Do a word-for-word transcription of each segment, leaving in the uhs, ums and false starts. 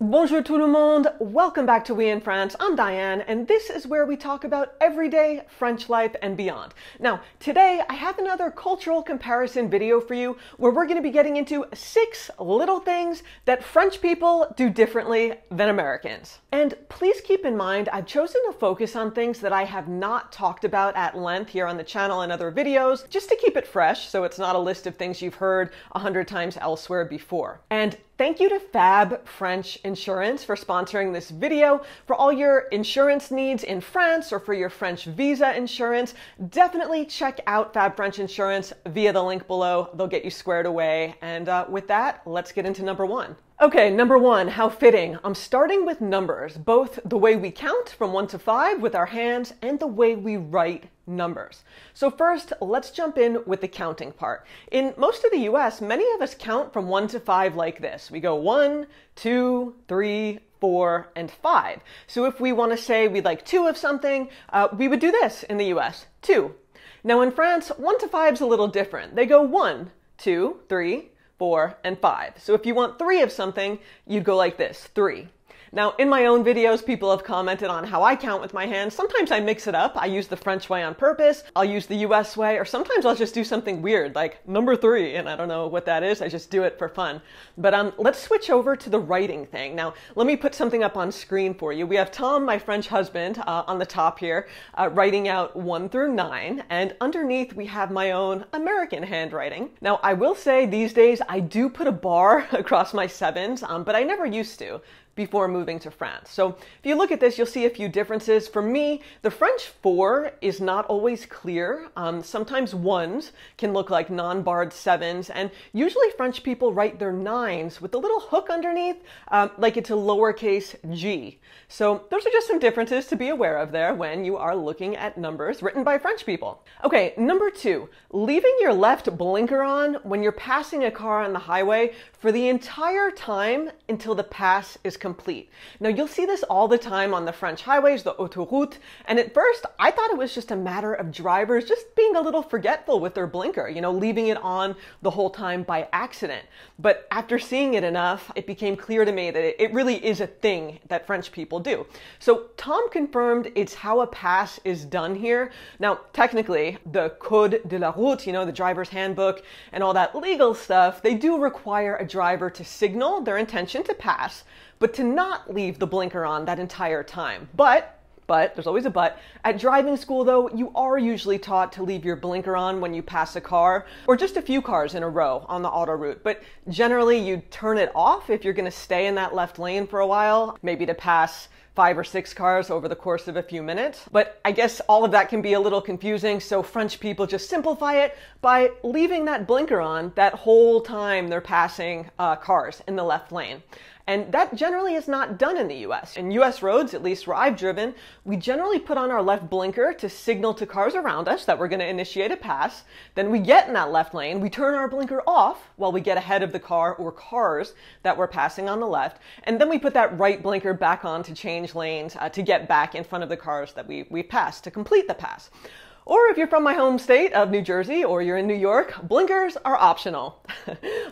Bonjour tout le monde, welcome back to Oui In France, I'm Diane, and this is where we talk about everyday French life and beyond. Now, today I have another cultural comparison video for you where we're going to be getting into six little things that French people do differently than Americans. And please keep in mind, I've chosen to focus on things that I have not talked about at length here on the channel and other videos, just to keep it fresh so it's not a list of things you've heard a hundred times elsewhere before. And thank you to Fab French Insurance for sponsoring this video. For all your insurance needs in France or for your French visa insurance, definitely check out Fab French Insurance via the link below. They'll get you squared away. And uh, with that, let's get into number one. Okay, number one, how fitting. I'm starting with numbers, both the way we count from one to five with our hands and the way we write numbers. So first, let's jump in with the counting part. In most of the U S, many of us count from one to five like this. We go one, two, three, four, and five. So if we want to say we'd like two of something, uh, we would do this in the U S, two. Now in France, one to five is a little different. They go one, two, three, four, and five. So if you want three of something, you'd go like this, three. Now, in my own videos, people have commented on how I count with my hands. Sometimes I mix it up. I use the French way on purpose. I'll use the U S way, or sometimes I'll just do something weird, like number three, and I don't know what that is. I just do it for fun. But um, let's switch over to the writing thing. Now, let me put something up on screen for you. We have Tom, my French husband, uh, on the top here, uh, writing out one through nine, and underneath we have my own American handwriting. Now, I will say these days I do put a bar across my sevens, um, but I never used to before moving to France. So if you look at this, you'll see a few differences. For me, the French four is not always clear. Um, sometimes ones can look like non-barred sevens, and usually French people write their nines with a little hook underneath, um, like it's a lowercase g. So those are just some differences to be aware of there when you are looking at numbers written by French people. Okay, number two, leaving your left blinker on when you're passing a car on the highway for the entire time until the pass is complete. Complete. Now you'll see this all the time on the French highways, the autoroute, and at first I thought it was just a matter of drivers just being a little forgetful with their blinker, you know, leaving it on the whole time by accident. But after seeing it enough, it became clear to me that it really is a thing that French people do. So Tom confirmed it's how a pass is done here. Now technically, the code de la route, you know, the driver's handbook and all that legal stuff, they do require a driver to signal their intention to pass, but to not leave the blinker on that entire time. But But, there's always a but, at driving school though, you are usually taught to leave your blinker on when you pass a car, or just a few cars in a row on the autoroute. But generally you turn it off if you're gonna stay in that left lane for a while, maybe to pass five or six cars over the course of a few minutes. But I guess all of that can be a little confusing, so French people just simplify it by leaving that blinker on that whole time they're passing uh, cars in the left lane. And that generally is not done in the U S. In U S roads, at least where I've driven, we generally put on our left blinker to signal to cars around us that we're gonna initiate a pass. Then we get in that left lane, we turn our blinker off while we get ahead of the car or cars that we're passing on the left. And then we put that right blinker back on to change lanes uh, to get back in front of the cars that we, we passed to complete the pass. Or if you're from my home state of New Jersey or you're in New York, blinkers are optional.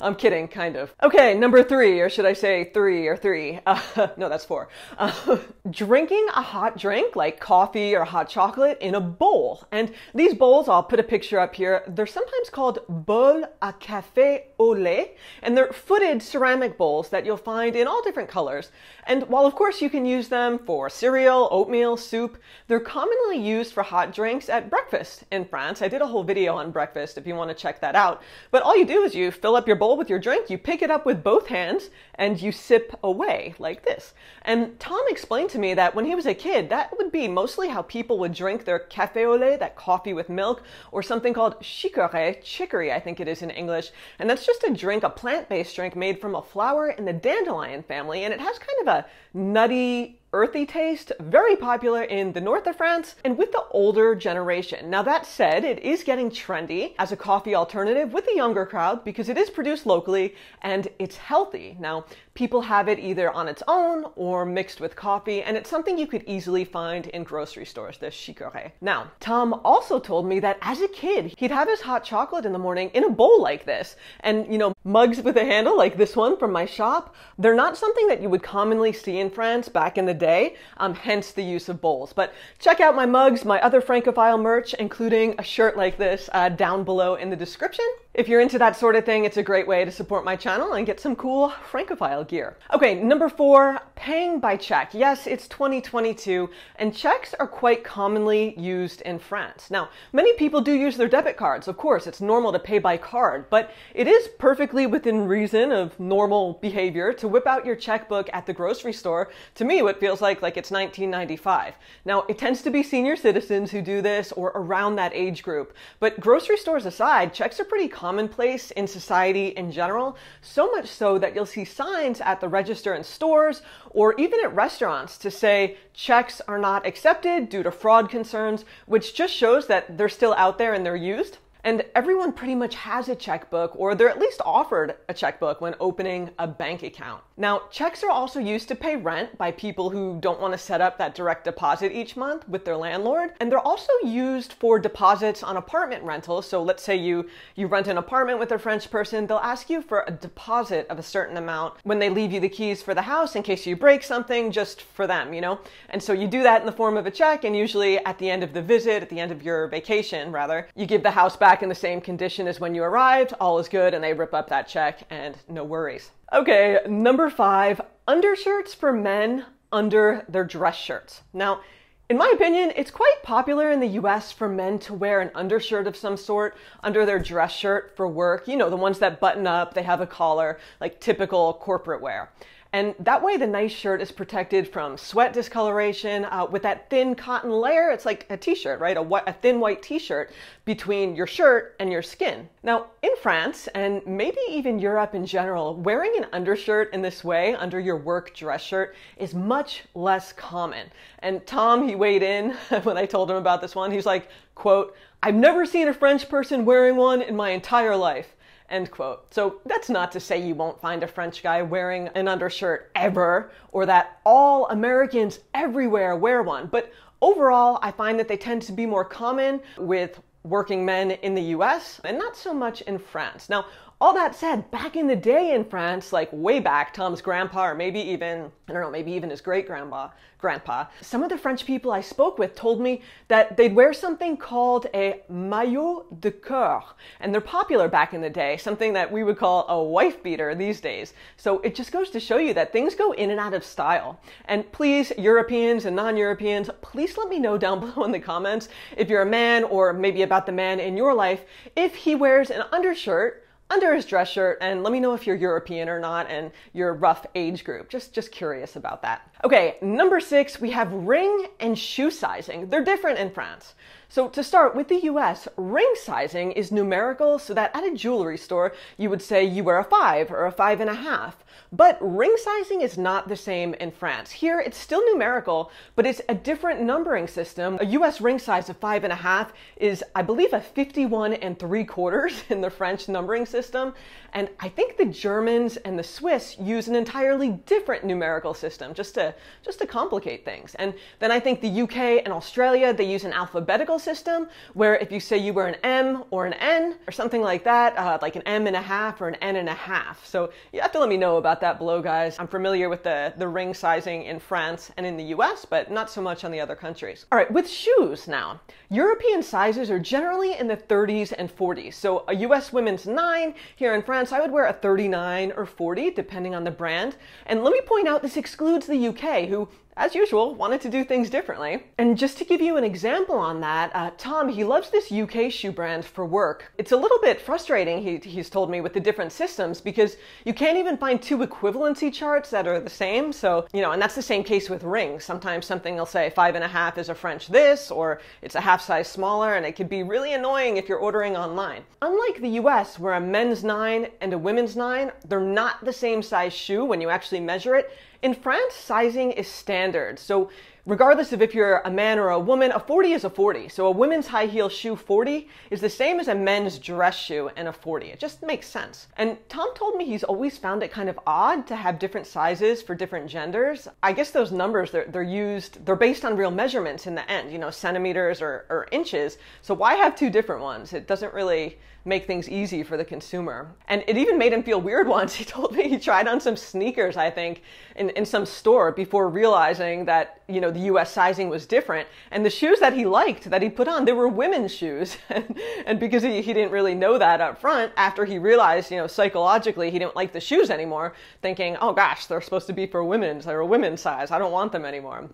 I'm kidding, kind of. Okay, number three, or should I say three or three? Uh, no, that's four. Uh, drinking a hot drink like coffee or hot chocolate in a bowl. And these bowls, I'll put a picture up here, they're sometimes called bol à café au lait, and they're footed ceramic bowls that you'll find in all different colors. And while of course you can use them for cereal, oatmeal, soup, they're commonly used for hot drinks at breakfast. Breakfast in France. I did a whole video on breakfast if you want to check that out. But all you do is you fill up your bowl with your drink, you pick it up with both hands, and you sip away like this. And Tom explained to me that when he was a kid, that would be mostly how people would drink their café au lait, that coffee with milk, or something called chicorée, chicory I think it is in English. And that's just a drink, a plant-based drink made from a flower in the dandelion family, and it has kind of a nutty, earthy taste, very popular in the north of France and with the older generation. Now that said, it is getting trendy as a coffee alternative with the younger crowd because it is produced locally and it's healthy. Now, people have it either on its own or mixed with coffee, and it's something you could easily find in grocery stores, the chicorée. Now, Tom also told me that as a kid, he'd have his hot chocolate in the morning in a bowl like this. And, you know, mugs with a handle like this one from my shop, they're not something that you would commonly see in France back in the day, um, hence the use of bowls. But check out my mugs, my other Francophile merch, including a shirt like this uh, down below in the description. If you're into that sort of thing, it's a great way to support my channel and get some cool Francophile gear. Okay, number four, paying by check. Yes, it's twenty twenty-two, and checks are quite commonly used in France. Now, many people do use their debit cards. Of course, it's normal to pay by card, but it is perfectly within reason of normal behavior to whip out your checkbook at the grocery store. To me, what feels like, like it's nineteen ninety-five. Now, it tends to be senior citizens who do this or around that age group, but grocery stores aside, checks are pretty common. commonplace in society in general, so much so that you'll see signs at the register in stores or even at restaurants to say checks are not accepted due to fraud concerns, which just shows that they're still out there and they're used. And everyone pretty much has a checkbook, or they're at least offered a checkbook when opening a bank account. Now, checks are also used to pay rent by people who don't want to set up that direct deposit each month with their landlord. And they're also used for deposits on apartment rentals. So let's say you, you rent an apartment with a French person, they'll ask you for a deposit of a certain amount when they leave you the keys for the house in case you break something just for them, you know? And so you do that in the form of a check, and usually at the end of the visit, at the end of your vacation rather, you give the house back in the same condition as when you arrived, all is good, and they rip up that check and no worries. Okay, number five, undershirts for men under their dress shirts. Now, in my opinion, it's quite popular in the U S for men to wear an undershirt of some sort under their dress shirt for work. You know, the ones that button up, they have a collar, like typical corporate wear. And that way the nice shirt is protected from sweat discoloration uh, with that thin cotton layer. It's like a t-shirt, right? A, a thin white t-shirt between your shirt and your skin. Now, in France, and maybe even Europe in general, wearing an undershirt in this way under your work dress shirt is much less common. And Tom, he weighed in when I told him about this one. He's like, quote, "I've never seen a French person wearing one in my entire life." End quote. So that's not to say you won't find a French guy wearing an undershirt ever, or that all Americans everywhere wear one. But overall, I find that they tend to be more common with working men in the U S and not so much in France. Now, all that said, back in the day in France, like way back, Tom's grandpa, or maybe even, I don't know, maybe even his great-grandpa, grandpa, some of the French people I spoke with told me that they'd wear something called a maillot de corps, and they're popular back in the day, something that we would call a wife beater these days. So it just goes to show you that things go in and out of style. And please, Europeans and non-Europeans, please let me know down below in the comments if you're a man, or maybe about the man in your life, if he wears an undershirt under his dress shirt, and let me know if you're European or not and your rough age group. Just, just curious about that. Okay, number six, we have ring and shoe sizing. They're different in France. So to start with the U S, ring sizing is numerical, so that at a jewelry store, you would say you wear a five or a five and a half. But ring sizing is not the same in France. Here, it's still numerical, but it's a different numbering system. A U S ring size of five and a half is, I believe, a fifty-one and three quarters in the French numbering system. And I think the Germans and the Swiss use an entirely different numerical system, just to, just to complicate things. And then I think the U K and Australia, they use an alphabetical system where if you say you were an M or an N or something like that, uh, like an M and a half or an N and a half. So you have to let me know about that below, guys. I'm familiar with the, the ring sizing in France and in the U S, but not so much on the other countries. All right, with shoes now. European sizes are generally in the thirties and forties. So a U S women's nine, here in France, I would wear a thirty-nine or forty, depending on the brand. And let me point out, this excludes the U K, who, as usual, wanted to do things differently. And just to give you an example on that, uh, Tom, he loves this U K shoe brand for work. It's a little bit frustrating, he, he's told me, with the different systems, because you can't even find two equivalency charts that are the same. So, you know, and that's the same case with rings. Sometimes something will say five and a half is a French this, or it's a half size smaller, and it could be really annoying if you're ordering online. Unlike the U S, where a men's nine and a women's nine, they're not the same size shoe when you actually measure it, In France, sizing is standard. So regardless of if you're a man or a woman, a forty is a forty. So a women's high heel shoe forty is the same as a men's dress shoe and a forty. It just makes sense. And Tom told me he's always found it kind of odd to have different sizes for different genders. I guess those numbers, they're, they're used, they're based on real measurements in the end, you know, centimeters or, or inches. So why have two different ones? It doesn't really make things easy for the consumer. And it even made him feel weird once. He told me he tried on some sneakers, I think, in, in some store before realizing that, you know, the U S sizing was different. And the shoes that he liked, that he put on, they were women's shoes. And, and because he, he didn't really know that up front, after he realized, you know, psychologically, he didn't like the shoes anymore, thinking, oh gosh, they're supposed to be for women's, they're a women's size, I don't want them anymore.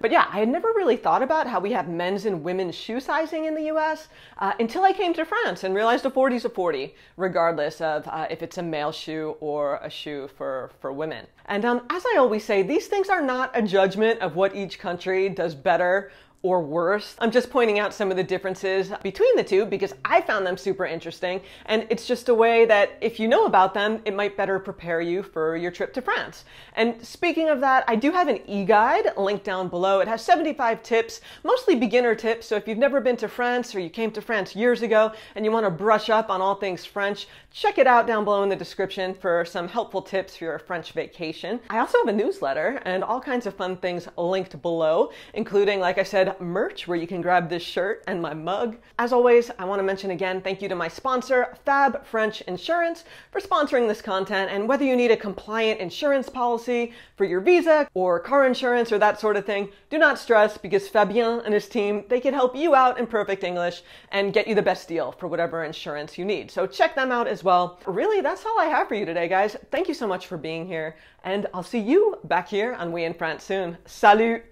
But yeah, I had never really thought about how we have men's and women's shoe sizing in the U S uh, until I came to France and realized a forty is a forty, regardless of uh, if it's a male shoe or a shoe for, for women. And um, as I always say, these things are not a judgment of what each country does better or worse. I'm just pointing out some of the differences between the two because I found them super interesting, and it's just a way that if you know about them, it might better prepare you for your trip to France. And speaking of that, I do have an e-guide linked down below. It has seventy-five tips, mostly beginner tips, so if you've never been to France or you came to France years ago and you want to brush up on all things French, check it out down below in the description for some helpful tips for your French vacation. I also have a newsletter and all kinds of fun things linked below, including, like I said, merch where you can grab this shirt and my mug. As always, I want to mention again, thank you to my sponsor, Fab French Insurance, for sponsoring this content. And whether you need a compliant insurance policy for your visa or car insurance or that sort of thing, do not stress, because Fabien and his team, they can help you out in perfect English and get you the best deal for whatever insurance you need. So check them out as well. Really, that's all I have for you today, guys. Thank you so much for being here, and I'll see you back here on Oui in France soon. Salut!